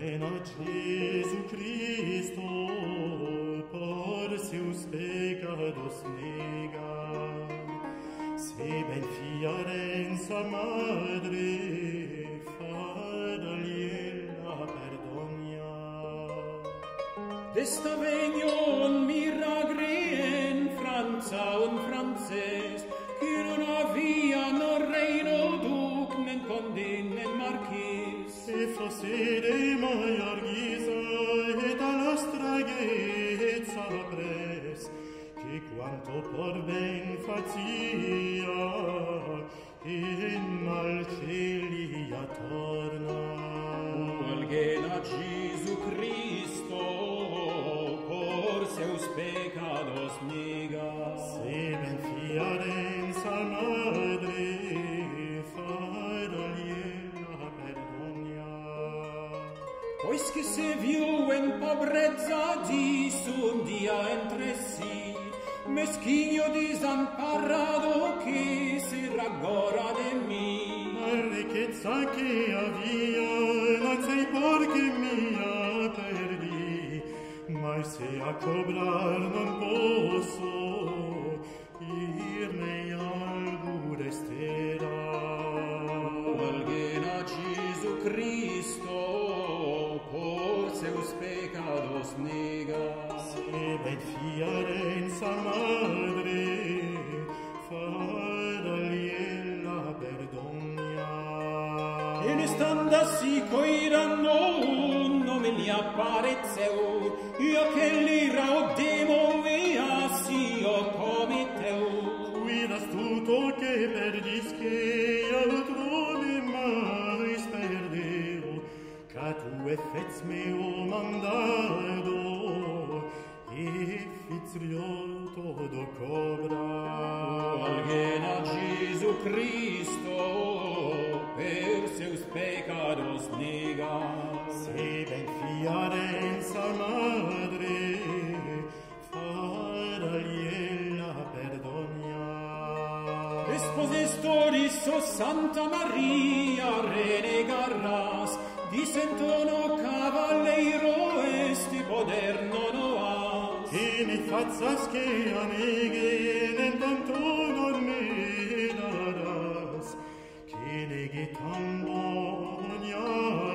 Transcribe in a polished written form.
pe noi Jhesu Cristo por seus pecados negar. Se benfiare en sa madre, fadalien la perdonia. Destovenion miragre en Franza un francés, que non avia no reino duc nen conde nen marquis. Se fosse de maior guisa et a nostra gheezza pres, che quanto por ben facia in mal celia torna. Valgena Jhesu Cristo por seus pecados nega. Se benfiare en sa madre, fadalie la perdonia. Pois que se viu en pobreza dissundia entre si, mesquinho desamparado que se ragora de mi. La riqueza que havia non sei porque mia perdi, ma se a cobrar non posso irme algo resterà. Valgena Jhesu Cristo por seus pecados nega. Se benfiare en sa madre, fadalie la perdonia. En estandasi coirando un nome li apparezeu, io che li raudemo e asio come teu. Cuidas tutto che perdis che altrove mai sperdeu, ca tu effets meo mandado e fitriol todo cobra. Valgena Jhesu Cristo per seus pecados nega. Se benfiare en sa madre, fadalie la perdonia. Esposestoris o Santa Maria renegarras, disentono cavaleiro este poder non oas. E mi fazzas che amege nel tanto me daras, che nege tambo ogni